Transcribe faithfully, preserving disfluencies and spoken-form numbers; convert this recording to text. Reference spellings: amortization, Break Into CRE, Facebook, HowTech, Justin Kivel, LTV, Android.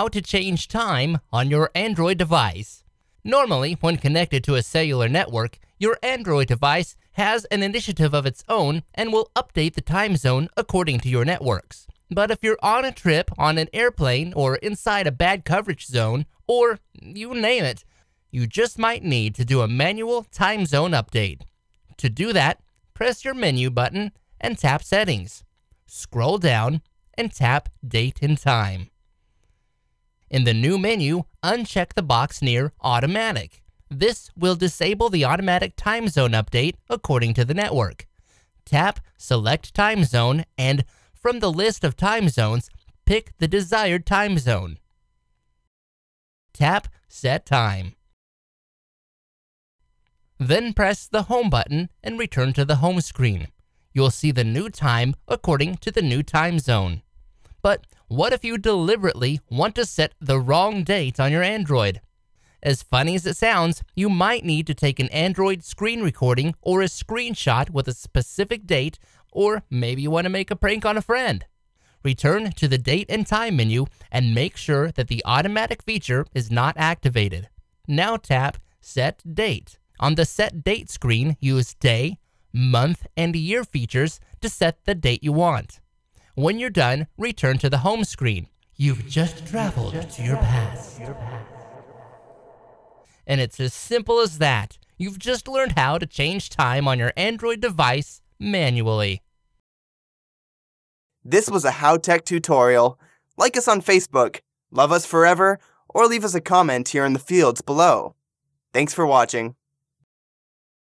how to change time on your Android device. Normally, when connected to a cellular network, your Android device has an initiative of its own and will update the time zone according to your networks. But if you're on a trip on an airplane or inside a bad coverage zone, or you name it, you just might need to do a manual time zone update. To do that, press your menu button and tap Settings. Scroll down and tap Date and Time. In the new menu, uncheck the box near Automatic. This will disable the automatic time zone update according to the network. Tap Select Time Zone and from the list of time zones, pick the desired time zone. Tap Set Time. Then press the Home button and return to the home screen. You'll see the new time according to the new time zone. But what if you deliberately want to set the wrong date on your Android? As funny as it sounds, you might need to take an Android screen recording or a screenshot with a specific date, or maybe you want to make a prank on a friend. Return to the Date and Time menu and make sure that the automatic feature is not activated. Now tap Set Date. On the Set Date screen, use Day, Month, and Year features to set the date you want. When you're done, return to the home screen. You've just traveled to your past. And it's as simple as that. You've just learned how to change time on your Android device manually. This was a HowTech tutorial. Like us on Facebook, love us forever, or leave us a comment here in the fields below. Thanks for watching.